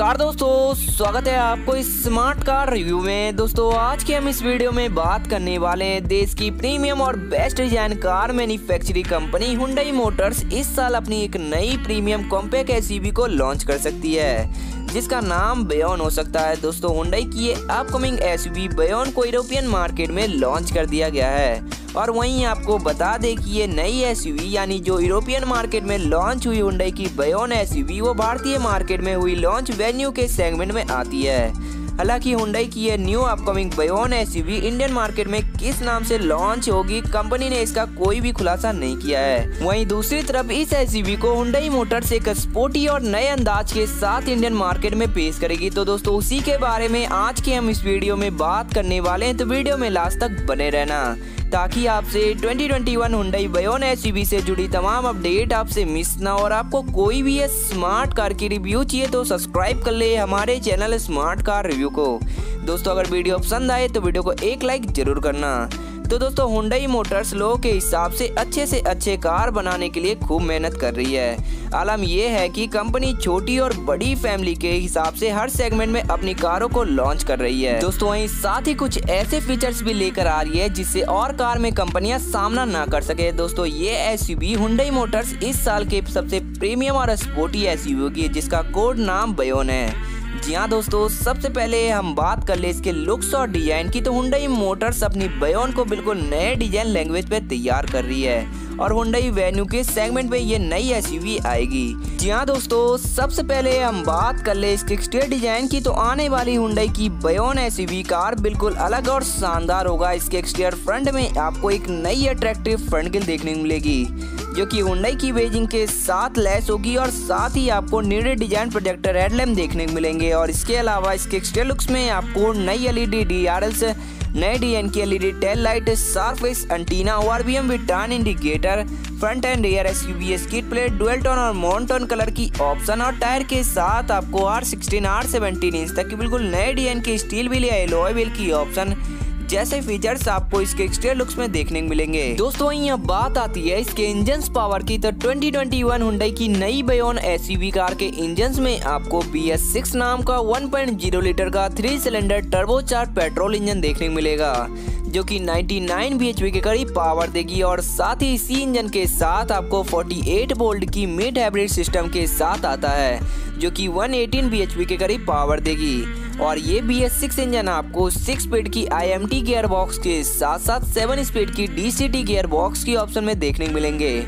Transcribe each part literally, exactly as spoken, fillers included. नमस्कार दोस्तों, स्वागत है आपको इस स्मार्ट कार रिव्यू में। दोस्तों आज के हम इस वीडियो में बात करने वाले हैं देश की प्रीमियम और best design car manufacturing company Hyundai Motors इस साल अपनी एक नई प्रीमियम कॉम्पैक्ट एसयूवी को लॉन्च कर सकती है जिसका नाम बेयोन हो सकता है। दोस्तों हुंडई की ये अपकमिंग एसयूवी बेयोन को यूरोपियन मार्केट में लॉन्च कर दिया गया है। और वहीं आपको बता दें कि ये नई एसयूवी यानी जो यूरोपियन मार्केट में लॉन्च हुई हुंडई की बेयोन एसयूवी वो भारतीय मार्केट में हुई लॉन्च वेन्यू के सेगमेंट में आती है। हालांकि हुंडई की ये new upcoming Bayon SUV Indian market में किस नाम से लॉन्च होगी कंपनी ने इसका कोई भी खुलासा नहीं किया है। वहीं दूसरी तरफ इस एसयूवी को हुंडई मोटर्स एक स्पोर्टी और नए अंदाज के साथ इंडियन मार्केट में पेश करेगी। तो दोस्तों उसी के बारे में आज के हम इस वीडियो में बात करने वाले हैं, तो वीडियो में लास्ट तक बने रहना ताकि आपसे twenty twenty one Hyundai Bayon SUV से जुड़ी तमाम अपडेट आपसे मिस ना हो। और आपको कोई भी स्मार्ट कार की रिव्यू चाहिए तो सब्सक्राइब कर ले हमारे चैनल स्मार्ट कार रिव्यू को। दोस्तों अगर वीडियो पसंद आए तो वीडियो को एक लाइक जरूर करना। तो दोस्तों हुंडई मोटर्स लोग के हिसाब से अच्छे से अच्छे कार बनाने के लिए खूब मेहनत कर रही है। आलम यह है कि कंपनी छोटी और बड़ी फैमिली के हिसाब से हर सेगमेंट में अपनी कारों को लॉन्च कर रही है। दोस्तों वहीं साथ ही कुछ ऐसे फीचर्स भी लेकर आ रही है जिससे और कार में कंपनियां सामना ना कर सके। दोस्तों ये एसयूवी हुंडई मोटर्स इस साल के सबसे प्रीमियम और स्पोर्टी एसयूवी होगी जिसका कोड नाम बेयोन है। जी हाँ दोस्तों, सबसे पहले हम बात कर ले इसके लुक्स और डिजाइन की। तो हुंडई मोटर्स अपनी बेयोन को बिल्कुल नए डिजाइन लैंग्वेज पे तैयार कर रही है और हुंडई वेन्यू के सेगमेंट में ये नई एसयूवी आएगी। जी हाँ दोस्तों, सबसे पहले हम बात कर ले इसके एक्सटीरियर डिजाइन की। तो आने वाली हुंडई की बेयोन एसयूवी कार बिल्कुल अलग और शानदार होगा। इसके एक्सटीरियर फ्रंट में आपको एक नई अट्रैक्टिव फ्रंट ग्रिल देखने को मिलेगी जो कि हुंडई की वेजिंग के साथ लैस होगी। और साथ ही आपको न्यू डिजाइन प्रोजेक्टर हेडलैम्प देखने को मिलेंगे। और इसके अलावा इसके एक्सटीरियर लुक्स में आपको नई एलईडी डीआरएल, नए डिजाइन की LED tail light, sharp face antenna, ORVM with turn indicator, front and rear SUV skid plate, dual tone और मोनोटोन कलर की ऑप्शन। और टायर के साथ आपको R sixteen, R seventeen inch तक की बिल्कुल नए डिजाइन की स्टील व्हील या एलॉय व्हील की ऑप्शन जैसे फीचर्स आपको इसके एक्सटीरियर लुक्स में देखने को मिलेंगे। दोस्तों यहाँ बात आती है इसके इंजन पावर की। तो ट्वेंटी ट्वेंटी वन हुंडई की नई बेयोन एसयूवी कार के इंजन में आपको बी एस सिक्स नाम का वन पॉइंट ज़ीरो लीटर का three cylinder turbocharge petrol engine देखने को मिलेगा जो कि निन्यानवे बीएचपी के करीब पावर देगी। और साथ ही इसी इंजन के साथ आपको अड़तालीस वोल्ट की मिड हाइब्रिड सिस्टम के साथ आता है जो कि एक सौ अठारह बीएचपी के करीब पावर देगी। और ये बी एस सिक्स इंजन आपको सिक्स स्पीड की I M T gear box के साथ साथ सेवन स्पीड की D C T gear box की ऑप्शन में देखने को मिलेंगे।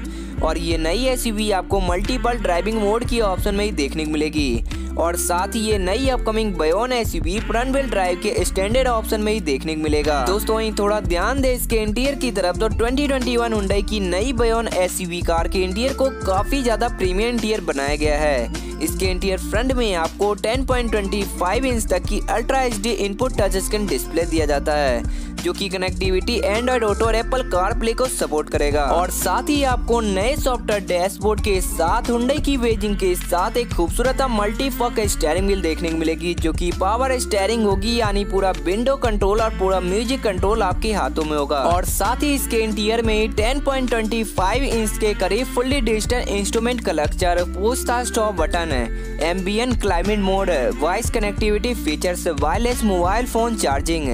और ये नई एसयूवी आपको मल्टीपल ड्राइविंग मोड की ऑप्शन में ही देखने को मिलेगी। और साथ ही ये नई upcoming Bayon SUV front wheel drive के स्टैंडर्ड ऑप्शन में ही देखने को मिलेगा। दोस्तों वहीं थोड़ा ध्यान दें इसके इंटीरियर की तरफ। तो ट्वेंटी ट्वेंटी वन हुंडई की नई बेयोन एसयूवी कार के इंटीरियर को काफी ज्यादा प्रीमियम इंटीरियर बनाया गया है। इसके इंटीरियर फ्रंट में आपको ten point two five inch तक की ultra H D input touch screen display दिया जाता है जो कि कनेक्टिविटी एंड्रॉइड ऑटो और एप्पल कारप्ले को सपोर्ट करेगा। और साथ ही आपको नए सॉफ्टवेयर डैशबोर्ड के साथ हुंडई की वेजिंग के साथ एक खूबसूरत मल्टी फक स्टेयरिंग व्हील देखने को मिलेगी जो कि पावर स्टेयरिंग होगी यानी पूरा विंडो कंट्रोल और पूरा म्यूजिक कंट्रोल आपके हाथों में होगा। और साथ ही इसके इंटीरियर में ten point two five inch के करीब fully digital instrument cluster, push stop button है, ambient climate mode, voice connectivity features, wireless mobile phone charging,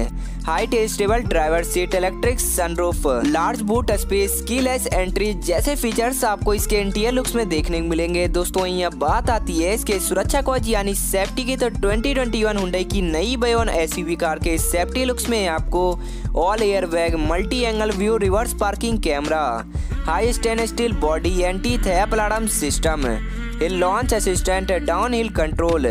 height stable driver seat, electric sunroof, large boot space, keyless entry जैसे features आपको इसके interior looks में देखने को मिलेंगे। दोस्तों यहाँ बात आती है इसके सुरक्षा कवच यानी सेफ्टी की। तो ट्वेंटी ट्वेंटी वन हुंडई की नई बेयोन एसयूवी कार के सेफ्टी लुक्स में आपको all air bag, multi angle view, reverse parking camera, high stainless steel body, anti theft alarm system, launch assistant, down hill control,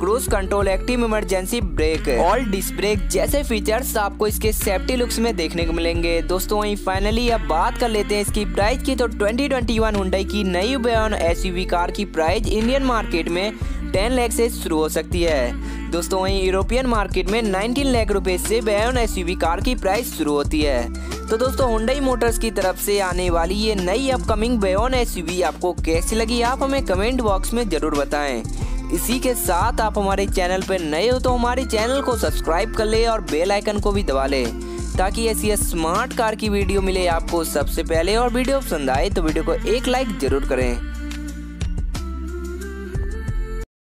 cruise control, active emergency brake, all disc brake जैसे features आपको इसके safety looks में देखने को मिलेंगे। दोस्तों वहीं finally अब बात कर लेते हैं इसकी प्राइस की। तो ट्वेंटी ट्वेंटी वन हुंडई की नई बेयोन एसयूवी कार की प्राइस इंडियन मार्केट में टेन लाख से शुरू हो सकती है। दोस्तों वहीं यूरोपियन मार्केट में नाइनटीन लाख रुपए से बेयोन एसयूवी कार की प्राइस शुरू होती है। तो दोस्तों हुंडई मोटर्स की तरफ से आने वाली ये नई अपकमिंग बेयोन एसयूवी आपको कैसी लगी आप हमें कमेंट बॉक्स में जरूर बताएं। इसी के साथ आप हमारे चैनल पर नए हो तो हमारे चैनल को सब्सक्राइब कर ले और बेल आइकन को भी दबा ले ताकि ऐसी स्मार्ट कार की वीडियो मिले आपको सबसे पहले। और वीडियो पसंद आए तो वीडियो को एक लाइक जरूर करें।